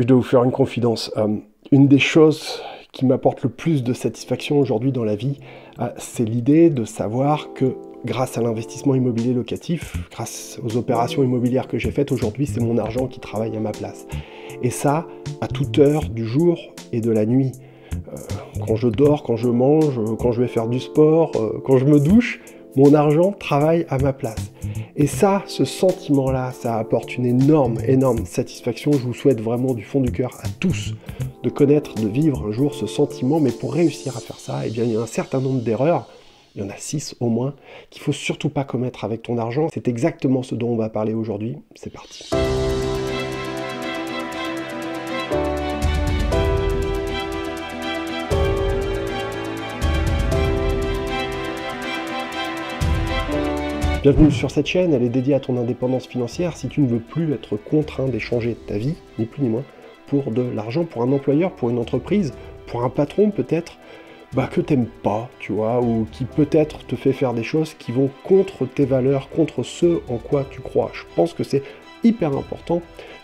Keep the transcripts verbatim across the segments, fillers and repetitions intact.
Je dois vous faire une confidence. Euh, une des choses qui m'apporte le plus de satisfaction aujourd'hui dans la vie, euh, c'est l'idée de savoir que grâce à l'investissement immobilier locatif, grâce aux opérations immobilières que j'ai faites, aujourd'hui c'est mon argent qui travaille à ma place. Et ça, à toute heure du jour et de la nuit. Euh, quand je dors, quand je mange, quand je vais faire du sport, euh, quand je me douche, mon argent travaille à ma place. Et ça, ce sentiment-là, ça apporte une énorme, énorme satisfaction. Je vous souhaite vraiment du fond du cœur à tous de connaître, de vivre un jour ce sentiment. Mais pour réussir à faire ça, eh bien, il y a un certain nombre d'erreurs, il y en a six au moins, qu'il ne faut surtout pas commettre avec ton argent. C'est exactement ce dont on va parler aujourd'hui. C'est parti. Bienvenue sur cette chaîne, elle est dédiée à ton indépendance financière si tu ne veux plus être contraint d'échanger ta vie, ni plus ni moins, pour de l'argent, pour un employeur, pour une entreprise, pour un patron peut-être, bah, que t'aimes pas, tu vois, ou qui peut-être te fait faire des choses qui vont contre tes valeurs, contre ce en quoi tu crois. Je pense que c'est hyper important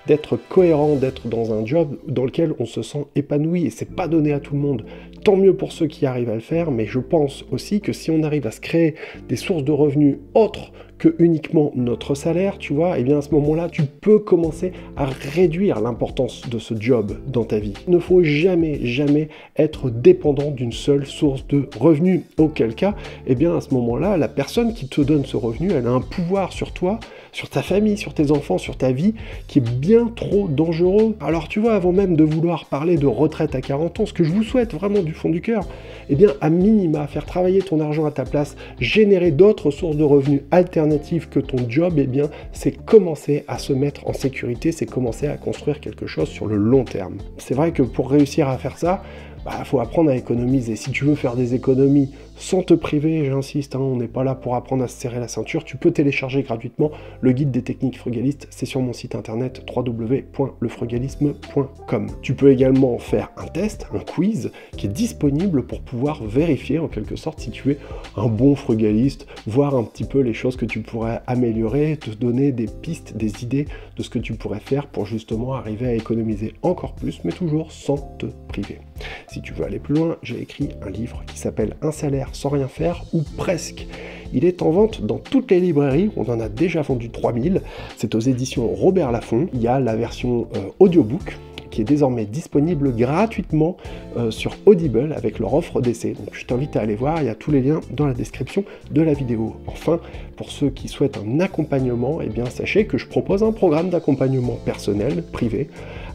d'être cohérent, d'être dans un job dans lequel on se sent épanoui, et c'est pas donné à tout le monde. Tant mieux pour ceux qui arrivent à le faire, mais je pense aussi que si on arrive à se créer des sources de revenus autres que uniquement notre salaire, tu vois, et bien à ce moment-là, tu peux commencer à réduire l'importance de ce job dans ta vie. Il ne faut jamais, jamais être dépendant d'une seule source de revenus, auquel cas, et bien à ce moment-là, la personne qui te donne ce revenu, elle a un pouvoir sur toi, sur ta famille, sur tes enfants, sur ta vie, qui est bien trop dangereux. Alors tu vois, avant même de vouloir parler de retraite à quarante ans, ce que je vous souhaite vraiment du fond du cœur, et eh bien à minima, faire travailler ton argent à ta place, générer d'autres sources de revenus alternatives que ton job, et eh bien c'est commencer à se mettre en sécurité, c'est commencer à construire quelque chose sur le long terme. C'est vrai que pour réussir à faire ça, bah, faut apprendre à économiser. Si tu veux faire des économies sans te priver, j'insiste, hein, on n'est pas là pour apprendre à se serrer la ceinture, tu peux télécharger gratuitement le guide des techniques frugalistes, c'est sur mon site internet w w w point lefrugalisme point com. Tu peux également faire un test, un quiz, qui est disponible pour pouvoir vérifier en quelque sorte si tu es un bon frugaliste, voir un petit peu les choses que tu pourrais améliorer, te donner des pistes, des idées de ce que tu pourrais faire pour justement arriver à économiser encore plus, mais toujours sans te priver. Si tu veux aller plus loin, j'ai écrit un livre qui s'appelle « Un salaire sans rien faire » ou presque. Il est en vente dans toutes les librairies, on en a déjà vendu trois mille. C'est aux éditions Robert Laffont. Il y a la version euh, audiobook qui est désormais disponible gratuitement euh, sur Audible avec leur offre d'essai. Donc je t'invite à aller voir, il y a tous les liens dans la description de la vidéo. Enfin, pour ceux qui souhaitent un accompagnement, eh bien sachez que je propose un programme d'accompagnement personnel, privé,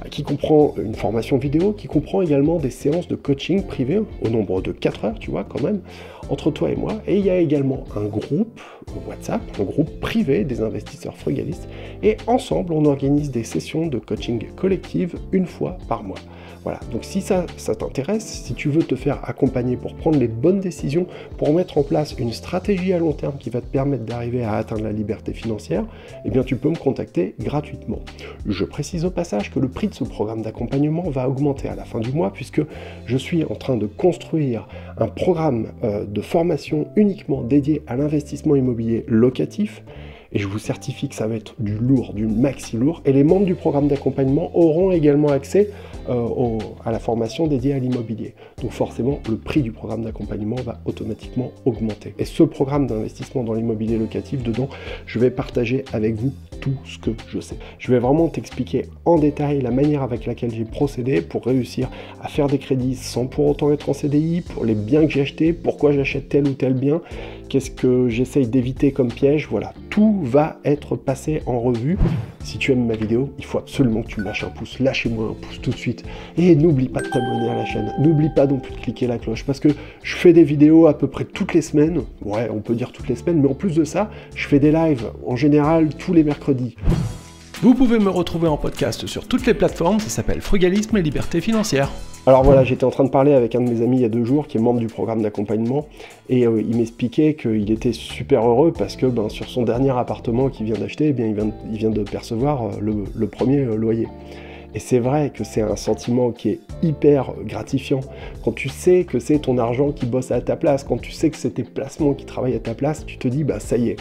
qui comprend une formation vidéo, qui comprend également des séances de coaching privé, au nombre de quatre heures, tu vois, quand même, entre toi et moi. Et il y a également un groupe WhatsApp, un groupe privé des investisseurs frugalistes. Et ensemble, on organise des sessions de coaching collective une fois par mois. Voilà, donc si ça, ça t'intéresse, si tu veux te faire accompagner pour prendre les bonnes décisions, pour mettre en place une stratégie à long terme qui va te permettre d'arriver à atteindre la liberté financière, eh bien tu peux me contacter gratuitement. Je précise au passage que le prix de ce programme d'accompagnement va augmenter à la fin du mois puisque je suis en train de construire un programme euh, de formation uniquement dédié à l'investissement immobilier locatif. Et je vous certifie que ça va être du lourd, du maxi lourd. Et les membres du programme d'accompagnement auront également accès euh, au, à la formation dédiée à l'immobilier. Donc forcément, le prix du programme d'accompagnement va automatiquement augmenter. Et ce programme d'investissement dans l'immobilier locatif, dedans, je vais partager avec vous tout ce que je sais. Je vais vraiment t'expliquer en détail la manière avec laquelle j'ai procédé pour réussir à faire des crédits sans pour autant être en C D I, pour les biens que j'ai achetés, pourquoi j'achète tel ou tel bien, qu'est-ce que j'essaye d'éviter comme piège, voilà, tout va être passé en revue. Si tu aimes ma vidéo, il faut absolument que tu me lâches un pouce. Lâchez-moi un pouce tout de suite. Et n'oublie pas de t'abonner à la chaîne. N'oublie pas non plus de cliquer la cloche parce que je fais des vidéos à peu près toutes les semaines. Ouais, on peut dire toutes les semaines, mais en plus de ça, je fais des lives en général tous les mercredis. Vous pouvez me retrouver en podcast sur toutes les plateformes. Ça s'appelle Frugalisme et Liberté Financière. Alors voilà, j'étais en train de parler avec un de mes amis il y a deux jours, qui est membre du programme d'accompagnement, et euh, il m'expliquait qu'il était super heureux parce que ben, sur son dernier appartement qu'il vient d'acheter, eh bien, il, vient, il vient de percevoir euh, le, le premier euh, loyer. Et c'est vrai que c'est un sentiment qui est hyper gratifiant. Quand tu sais que c'est ton argent qui bosse à ta place, quand tu sais que c'est tes placements qui travaillent à ta place, tu te dis, bah ça y est,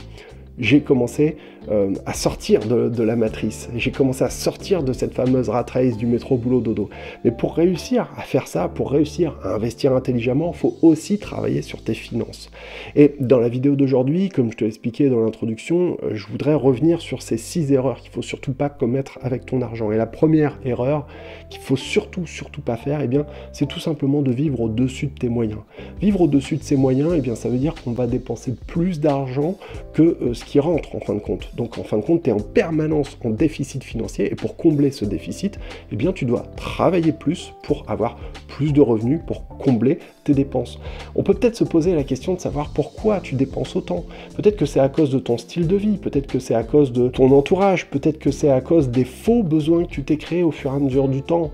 j'ai commencé euh, à sortir de, de la matrice. J'ai commencé à sortir de cette fameuse rat race du métro boulot dodo. Mais pour réussir à faire ça, pour réussir à investir intelligemment, il faut aussi travailler sur tes finances. Et dans la vidéo d'aujourd'hui, comme je te l'expliquais dans l'introduction, je voudrais revenir sur ces six erreurs qu'il ne faut surtout pas commettre avec ton argent. Et la première erreur qu'il ne faut surtout, surtout pas faire, eh bien, c'est tout simplement de vivre au-dessus de tes moyens. Vivre au-dessus de ses moyens, eh bien, ça veut dire qu'on va dépenser plus d'argent que euh, ce qui rentre en fin de compte. Donc en fin de compte, tu es en permanence en déficit financier et pour combler ce déficit, eh bien, tu dois travailler plus pour avoir plus de revenus, pour combler tes dépenses. On peut peut-être se poser la question de savoir pourquoi tu dépenses autant. Peut-être que c'est à cause de ton style de vie, peut-être que c'est à cause de ton entourage, peut-être que c'est à cause des faux besoins que tu t'es créés au fur et à mesure du temps.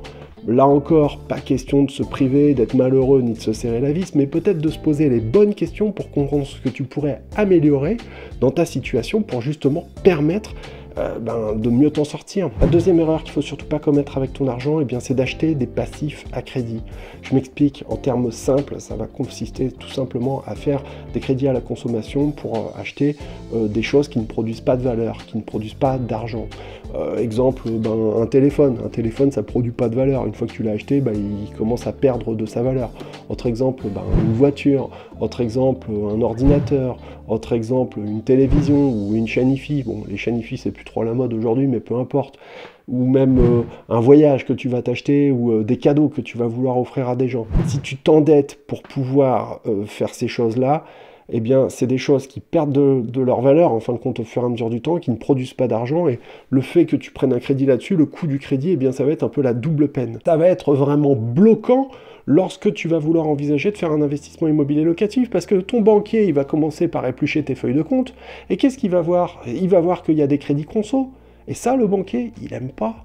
Là encore, pas question de se priver, d'être malheureux, ni de se serrer la vis, mais peut-être de se poser les bonnes questions pour comprendre ce que tu pourrais améliorer dans ta situation pour justement permettre Euh, ben, de mieux t'en sortir. La deuxième erreur qu'il ne faut surtout pas commettre avec ton argent, eh bien, c'est d'acheter des passifs à crédit. Je m'explique, en termes simples, ça va consister tout simplement à faire des crédits à la consommation pour euh, acheter euh, des choses qui ne produisent pas de valeur, qui ne produisent pas d'argent. Euh, exemple, ben, un téléphone. Un téléphone, ça ne produit pas de valeur. Une fois que tu l'as acheté, ben, il commence à perdre de sa valeur. Autre exemple, ben, une voiture. Autre exemple, un ordinateur. Autre exemple, une télévision ou une chaîne I F I. Bon, les chaînes I F I, c'est plus trop à la mode aujourd'hui, mais peu importe. Ou même euh, un voyage que tu vas t'acheter ou euh, des cadeaux que tu vas vouloir offrir à des gens. Si tu t'endettes pour pouvoir euh, faire ces choses-là, eh bien, c'est des choses qui perdent de, de leur valeur, en fin de compte, au fur et à mesure du temps, qui ne produisent pas d'argent, et le fait que tu prennes un crédit là-dessus, le coût du crédit, eh bien, ça va être un peu la double peine. Ça va être vraiment bloquant lorsque tu vas vouloir envisager de faire un investissement immobilier locatif, parce que ton banquier, il va commencer par éplucher tes feuilles de compte, et qu'est-ce qu'il va voir? Il va voir qu'il y a des crédits conso, et ça, le banquier, il n'aime pas.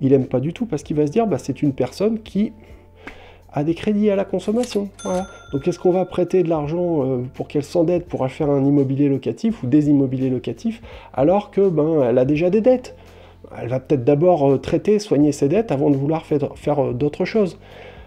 Il n'aime pas du tout, parce qu'il va se dire, bah, c'est une personne qui à des crédits à la consommation. Voilà. Donc est-ce qu'on va prêter de l'argent euh, pour qu'elle s'endette pour faire un immobilier locatif ou des immobiliers locatifs alors que ben elle a déjà des dettes? Elle va peut-être d'abord euh, traiter, soigner ses dettes avant de vouloir faire, faire euh, d'autres choses.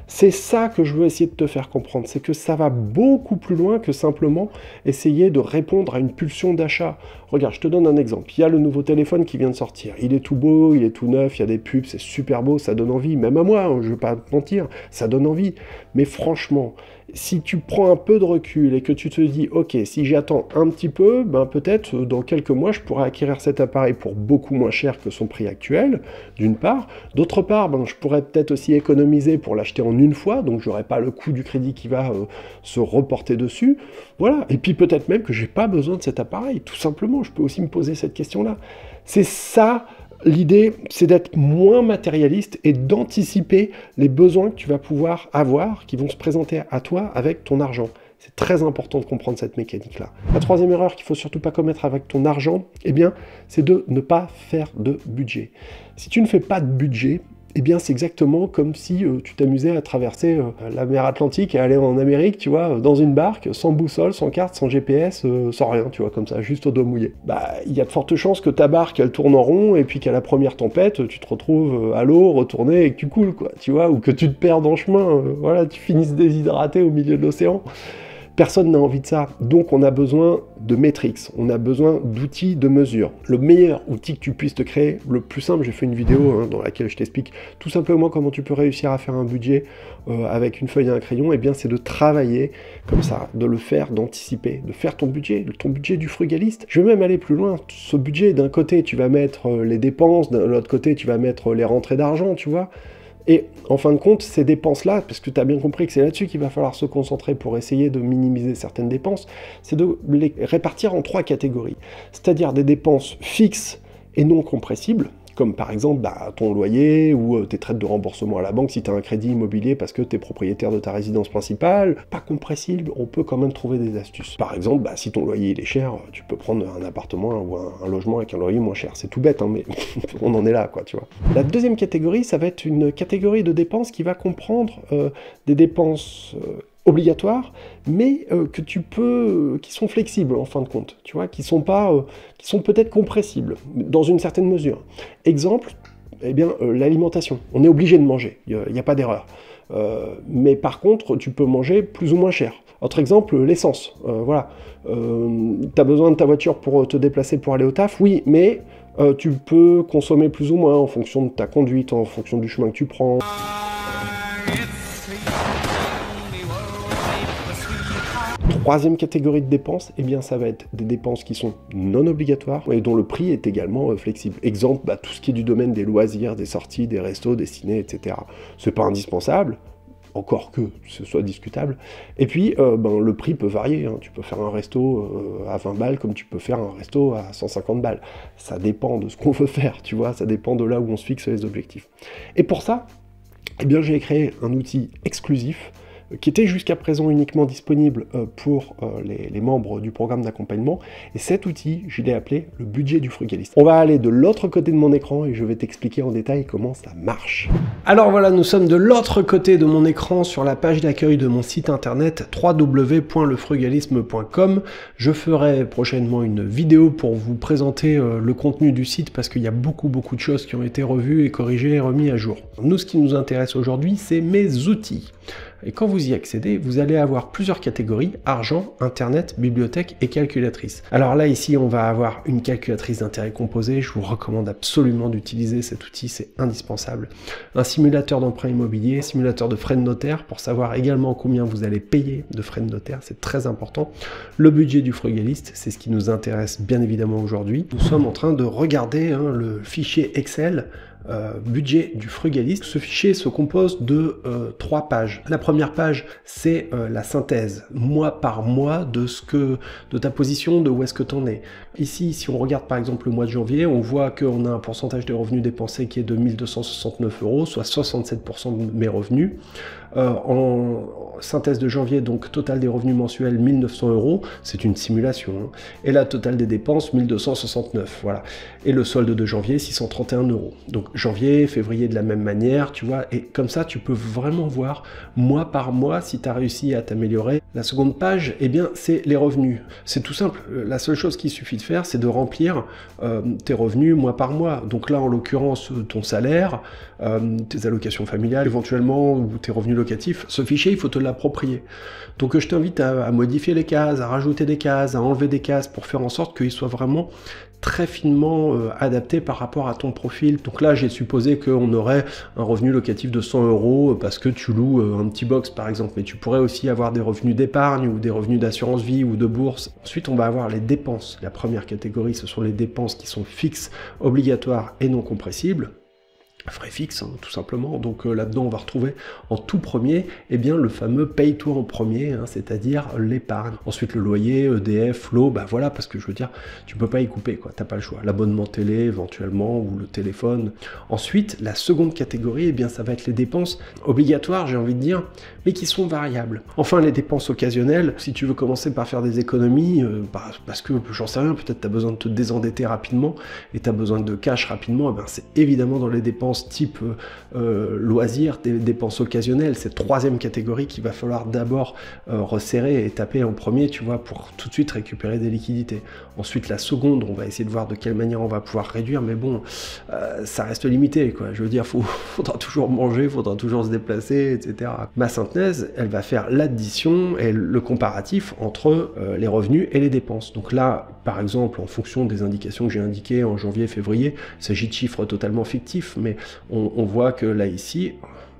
C'est ça que je veux essayer de te faire comprendre, c'est que ça va beaucoup plus loin que simplement essayer de répondre à une pulsion d'achat. Regarde, je te donne un exemple. Il y a le nouveau téléphone qui vient de sortir. Il est tout beau, il est tout neuf, il y a des pubs, c'est super beau, ça donne envie. Même à moi, je ne vais pas te mentir, ça donne envie. Mais franchement, si tu prends un peu de recul et que tu te dis « Ok, si j'attends un petit peu, ben peut-être dans quelques mois, je pourrais acquérir cet appareil pour beaucoup moins cher que son prix actuel, d'une part. D'autre part, ben, je pourrais peut-être aussi économiser pour l'acheter en une fois, donc je n'aurai pas le coût du crédit qui va euh, se reporter dessus. Voilà. Et puis peut-être même que je n'ai pas besoin de cet appareil, tout simplement. Je peux aussi me poser cette question-là. C'est ça. L'idée, c'est d'être moins matérialiste et d'anticiper les besoins que tu vas pouvoir avoir, qui vont se présenter à toi avec ton argent. C'est très important de comprendre cette mécanique-là. La troisième erreur qu'il ne faut surtout pas commettre avec ton argent, eh bien, c'est de ne pas faire de budget. Si tu ne fais pas de budget, eh bien, c'est exactement comme si euh, tu t'amusais à traverser euh, la mer Atlantique et aller en Amérique, tu vois, dans une barque, sans boussole, sans carte, sans G P S, euh, sans rien, tu vois, comme ça, juste au dos mouillé. Bah, il y a de fortes chances que ta barque, elle tourne en rond, et puis qu'à la première tempête, tu te retrouves euh, à l'eau, retourné, et que tu coules, quoi, tu vois, ou que tu te perdes en chemin, euh, voilà, tu finisses déshydraté au milieu de l'océan. Personne n'a envie de ça, donc on a besoin de métriques, on a besoin d'outils de mesure. Le meilleur outil que tu puisses te créer, le plus simple, j'ai fait une vidéo hein, dans laquelle je t'explique tout simplement comment tu peux réussir à faire un budget euh, avec une feuille et un crayon, et bien c'est de travailler comme ça, de le faire, d'anticiper, de faire ton budget, ton budget du frugaliste. Je vais même aller plus loin, ce budget, d'un côté tu vas mettre les dépenses, de l'autre côté tu vas mettre les rentrées d'argent, tu vois. Et en fin de compte, ces dépenses-là, parce que tu as bien compris que c'est là-dessus qu'il va falloir se concentrer pour essayer de minimiser certaines dépenses, c'est de les répartir en trois catégories. C'est-à-dire des dépenses fixes et non compressibles, comme par exemple bah, ton loyer ou euh, tes traites de remboursement à la banque si tu as un crédit immobilier parce que tu es propriétaire de ta résidence principale. Pas compressible, on peut quand même trouver des astuces. Par exemple, bah, si ton loyer il est cher, tu peux prendre un appartement ou un, un logement avec un loyer moins cher. C'est tout bête, hein, mais on en est là, quoi, tu vois. La deuxième catégorie, ça va être une catégorie de dépenses qui va comprendre euh, des dépenses Euh, obligatoires, mais euh, que tu peux, euh, qui sont flexibles en fin de compte, tu vois, qui sont pas, euh, qui sont peut-être compressibles dans une certaine mesure. Exemple, eh bien, euh, l'alimentation. On est obligé de manger, il n'y a pas d'erreur. Euh, mais par contre, tu peux manger plus ou moins cher. Autre exemple, l'essence. Euh, voilà. Euh, tu as besoin de ta voiture pour te déplacer, pour aller au taf, oui, mais euh, tu peux consommer plus ou moins en fonction de ta conduite, en fonction du chemin que tu prends. Troisième catégorie de dépenses, eh bien ça va être des dépenses qui sont non obligatoires et dont le prix est également euh, flexible. Exemple, bah, tout ce qui est du domaine des loisirs, des sorties, des restos, des ciné, et cetera. C'est pas indispensable, encore que ce soit discutable. Et puis, euh, ben, le prix peut varier. Hein. Tu peux faire un resto euh, à vingt balles comme tu peux faire un resto à cent cinquante balles. Ça dépend de ce qu'on veut faire, tu vois. Ça dépend de là où on se fixe les objectifs. Et pour ça, eh bien j'ai créé un outil exclusif qui était jusqu'à présent uniquement disponible pour les, les membres du programme d'accompagnement. Et cet outil, je l'ai appelé le budget du frugaliste. On va aller de l'autre côté de mon écran et je vais t'expliquer en détail comment ça marche. Alors voilà, nous sommes de l'autre côté de mon écran sur la page d'accueil de mon site internet w w w point lefrugalisme point com. Je ferai prochainement une vidéo pour vous présenter le contenu du site parce qu'il y a beaucoup beaucoup de choses qui ont été revues et corrigées et remises à jour. Nous, ce qui nous intéresse aujourd'hui, c'est mes outils. Et quand vous y accédez, vous allez avoir plusieurs catégories, argent, internet, bibliothèque et calculatrice. Alors là, ici, on va avoir une calculatrice d'intérêt composé. Je vous recommande absolument d'utiliser cet outil, c'est indispensable. Un simulateur d'emprunt immobilier, simulateur de frais de notaire, pour savoir également combien vous allez payer de frais de notaire, c'est très important. Le budget du frugaliste, c'est ce qui nous intéresse bien évidemment aujourd'hui. Nous sommes en train de regarder hein, le fichier Excel, Euh, budget du frugaliste. Ce fichier se compose de euh, trois pages. La première page, c'est euh, la synthèse, mois par mois, de ce que, de ta position, de où est-ce que tu en es. Ici, si on regarde par exemple le mois de janvier, on voit qu'on a un pourcentage de revenus dépensés qui est de mille deux cent soixante-neuf euros, soit soixante-sept pour cent de mes revenus. Euh, en synthèse de janvier, donc total des revenus mensuels mille neuf cents euros, c'est une simulation, hein. Et la totale des dépenses mille deux cent soixante-neuf, voilà. Et le solde de janvier, six cent trente et un euros. Donc janvier, février de la même manière, tu vois, et comme ça tu peux vraiment voir mois par mois si tu as réussi à t'améliorer. La seconde page, eh bien c'est les revenus. C'est tout simple, la seule chose qu'il suffit de faire, c'est de remplir euh, tes revenus mois par mois. Donc là en l'occurrence ton salaire, euh, tes allocations familiales éventuellement, ou tes revenus locatifs. Ce fichier, il faut te l'approprier. Donc je t'invite à, à modifier les cases, à rajouter des cases, à enlever des cases pour faire en sorte qu'il soit vraiment très finement euh, adapté par rapport à ton profil. Donc là, j'ai supposé qu'on aurait un revenu locatif de cent euros parce que tu loues euh, un petit box par exemple, mais tu pourrais aussi avoir des revenus d'épargne ou des revenus d'assurance vie ou de bourse. Ensuite, on va avoir les dépenses. La première catégorie, ce sont les dépenses qui sont fixes, obligatoires et non compressibles. Frais fixes, hein, tout simplement. Donc euh, là-dedans, on va retrouver en tout premier eh bien, le fameux paye-toi en premier, hein, c'est-à-dire l'épargne. Ensuite, le loyer, E D F, l'eau, bah voilà, parce que je veux dire, tu peux pas y couper, quoi, t'as pas le choix. L'abonnement télé, éventuellement, ou le téléphone. Ensuite, la seconde catégorie, eh bien, ça va être les dépenses obligatoires, j'ai envie de dire, mais qui sont variables. Enfin, les dépenses occasionnelles, si tu veux commencer par faire des économies, euh, bah, parce que, j'en sais rien, peut-être t'as besoin de te désendetter rapidement, et t'as besoin de cash rapidement, eh ben, c'est évidemment dans les dépenses type euh, loisirs, des dépenses occasionnelles, cette troisième catégorie qu'il va falloir d'abord euh, resserrer et taper en premier, tu vois, pour tout de suite récupérer des liquidités. Ensuite, la seconde, on va essayer de voir de quelle manière on va pouvoir réduire, mais bon, euh, ça reste limité, quoi. Je veux dire, faut, faudra toujours manger, faudra toujours se déplacer, et cetera. Ma synthèse, elle va faire l'addition et le comparatif entre euh, les revenus et les dépenses. Donc là, par exemple, en fonction des indications que j'ai indiquées en janvier, février, il s'agit de chiffres totalement fictifs, mais On, on voit que là, ici,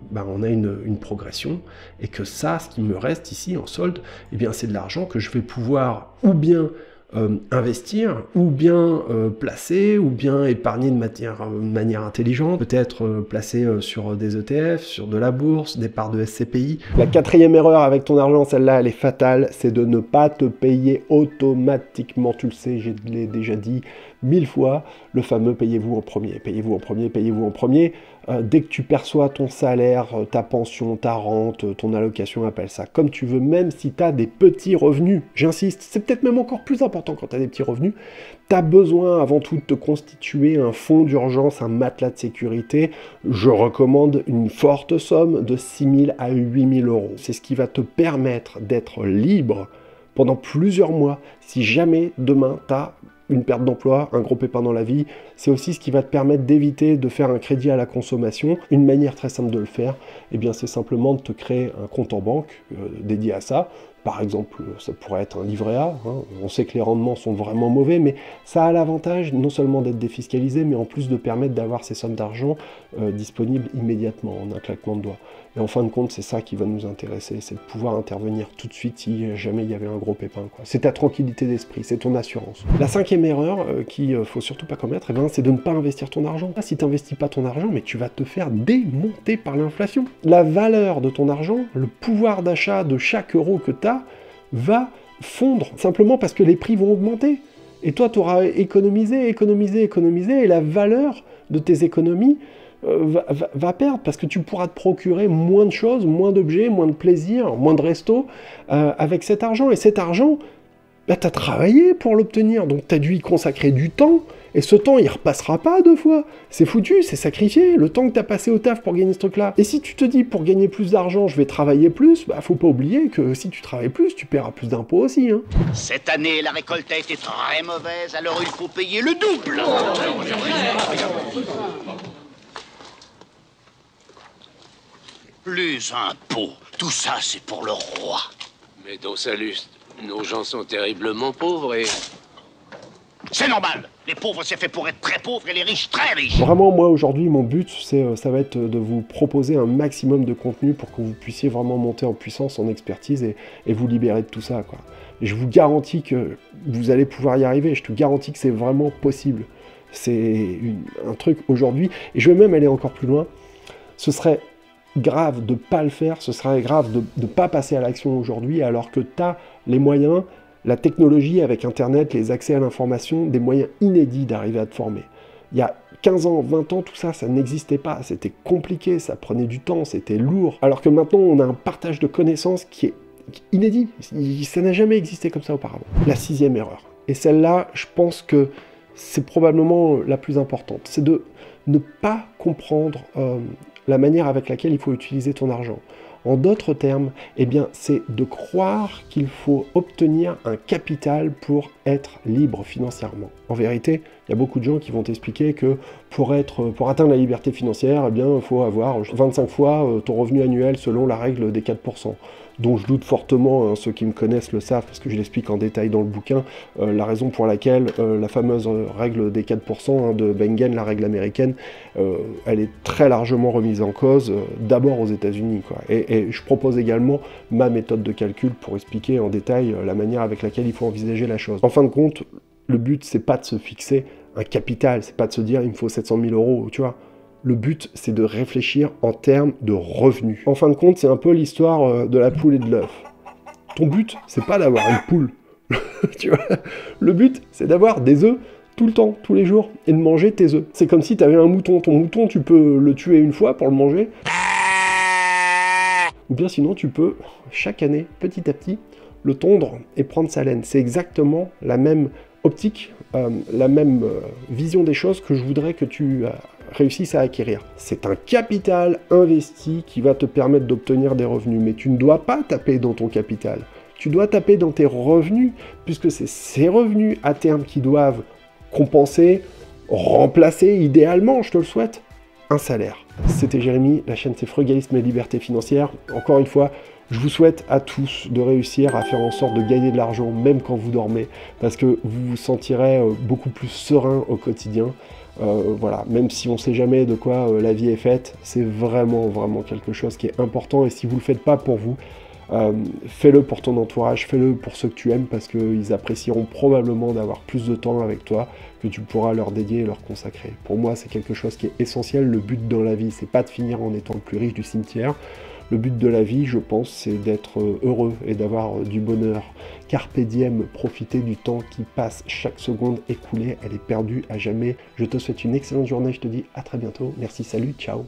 ben, on a une, une progression et que ça, ce qui me reste ici en solde, eh bien, c'est de l'argent que je vais pouvoir ou bien euh, investir, ou bien euh, placer, ou bien épargner de, matière, de manière intelligente, peut-être euh, placer euh, sur des E T F, sur de la bourse, des parts de S C P I. La quatrième erreur avec ton argent, celle-là, elle est fatale, c'est de ne pas te payer automatiquement. Tu le sais, je l'ai déjà dit mille fois, le fameux payez-vous en premier, payez-vous en premier, payez-vous en premier. Euh, dès que tu perçois ton salaire, ta pension, ta rente, ton allocation, appelle ça comme tu veux, même si tu as des petits revenus, j'insiste, c'est peut-être même encore plus important quand tu as des petits revenus, tu as besoin avant tout de te constituer un fonds d'urgence, un matelas de sécurité. Je recommande une forte somme de six mille à huit mille euros. C'est ce qui va te permettre d'être libre pendant plusieurs mois si jamais demain tu as une perte d'emploi, un gros pépin dans la vie. C'est aussi ce qui va te permettre d'éviter de faire un crédit à la consommation. Une manière très simple de le faire, eh bien, c'est simplement de te créer un compte en banque euh, dédié à ça. Par exemple, ça pourrait être un livret A, hein. On sait que les rendements sont vraiment mauvais, mais ça a l'avantage non seulement d'être défiscalisé, mais en plus de permettre d'avoir ces sommes d'argent euh, disponibles immédiatement, en un claquement de doigts. Et en fin de compte, c'est ça qui va nous intéresser, c'est de pouvoir intervenir tout de suite si jamais il y avait un gros pépin, quoi. C'est ta tranquillité d'esprit, c'est ton assurance. La cinquième erreur euh, qu'il ne faut surtout pas commettre, eh ben, c'est de ne pas investir ton argent. Ah, si tu n'investis pas ton argent, mais tu vas te faire démonter par l'inflation. La valeur de ton argent, le pouvoir d'achat de chaque euro que tu as, va fondre, simplement parce que les prix vont augmenter. Et toi, tu auras économisé, économisé, économisé, et la valeur de tes économies euh, va, va, va perdre, parce que tu pourras te procurer moins de choses, moins d'objets, moins de plaisirs, moins de restos euh, avec cet argent. Et cet argent, bah, tu as travaillé pour l'obtenir, donc tu as dû y consacrer du temps, et ce temps, il repassera pas deux fois. C'est foutu, c'est sacrifié, le temps que tu as passé au taf pour gagner ce truc-là. Et si tu te dis, pour gagner plus d'argent, je vais travailler plus, bah faut pas oublier que si tu travailles plus, tu paieras plus d'impôts aussi, hein. Cette année, la récolte a été très mauvaise, alors il faut payer le double. Plus impôts, tout ça, c'est pour le roi. Mais dans sa luste, nos gens sont terriblement pauvres et... C'est normal. Les pauvres, c'est fait pour être très pauvres et les riches, très riches. Vraiment, moi, aujourd'hui, mon but, c'est, ça va être de vous proposer un maximum de contenu pour que vous puissiez vraiment monter en puissance, en expertise et, et vous libérer de tout ça, quoi. Et je vous garantis que vous allez pouvoir y arriver. Je te garantis que c'est vraiment possible. C'est un truc aujourd'hui. Et je vais même aller encore plus loin. Ce serait grave de ne pas le faire. Ce serait grave de ne pas passer à l'action aujourd'hui alors que tu as les moyens... La technologie avec Internet, les accès à l'information, des moyens inédits d'arriver à te former. Il y a quinze ans, vingt ans, tout ça, ça n'existait pas. C'était compliqué, ça prenait du temps, c'était lourd. Alors que maintenant, on a un partage de connaissances qui est inédit. Ça n'a jamais existé comme ça auparavant. La sixième erreur. Et celle-là, je pense que c'est probablement la plus importante. C'est de ne pas comprendre euh, la manière avec laquelle il faut utiliser ton argent. En d'autres termes, eh bien, c'est de croire qu'il faut obtenir un capital pour être libre financièrement. En vérité, il y a beaucoup de gens qui vont t'expliquer que pour, être, pour atteindre la liberté financière, eh bien, il faut avoir vingt-cinq fois ton revenu annuel selon la règle des quatre pour cent. Dont je doute fortement, hein, ceux qui me connaissent le savent, parce que je l'explique en détail dans le bouquin, euh, la raison pour laquelle euh, la fameuse règle des quatre pour cent hein, de Bengen, la règle américaine, euh, elle est très largement remise en cause, euh, d'abord aux États-Unis, quoi. Et, et je propose également ma méthode de calcul pour expliquer en détail euh, la manière avec laquelle il faut envisager la chose. En fin de compte, le but, c'est pas de se fixer un capital, c'est pas de se dire « il me faut sept cent mille euros », tu vois. Le but, c'est de réfléchir en termes de revenus. En fin de compte, c'est un peu l'histoire de la poule et de l'œuf. Ton but, c'est pas d'avoir une poule, tu vois. Le but, c'est d'avoir des œufs tout le temps, tous les jours, et de manger tes œufs. C'est comme si tu avais un mouton. Ton mouton, tu peux le tuer une fois pour le manger. Ou bien sinon, tu peux, chaque année, petit à petit, le tondre et prendre sa laine. C'est exactement la même optique, euh, la même euh, vision des choses que je voudrais que tu... Euh, réussissent à acquérir. C'est un capital investi qui va te permettre d'obtenir des revenus, mais tu ne dois pas taper dans ton capital, tu dois taper dans tes revenus, puisque c'est ces revenus à terme qui doivent compenser, remplacer, idéalement, je te le souhaite, un salaire. C'était Jérémy, la chaîne c'est Frugalisme et Liberté Financière. Encore une fois, je vous souhaite à tous de réussir à faire en sorte de gagner de l'argent, même quand vous dormez, parce que vous vous sentirez beaucoup plus serein au quotidien. Euh, voilà, même si on ne sait jamais de quoi euh, la vie est faite, c'est vraiment, vraiment quelque chose qui est important. Et si vous ne le faites pas pour vous, euh, fais-le pour ton entourage, fais-le pour ceux que tu aimes, parce qu'ils apprécieront probablement d'avoir plus de temps avec toi que tu pourras leur dédier et leur consacrer. Pour moi, c'est quelque chose qui est essentiel. Le but dans la vie, c'est pas de finir en étant le plus riche du cimetière. Le but de la vie, je pense, c'est d'être heureux et d'avoir du bonheur. Carpe diem, profitez du temps qui passe. Chaque seconde écoulée, elle est perdue à jamais. Je te souhaite une excellente journée. Je te dis à très bientôt. Merci, salut, ciao.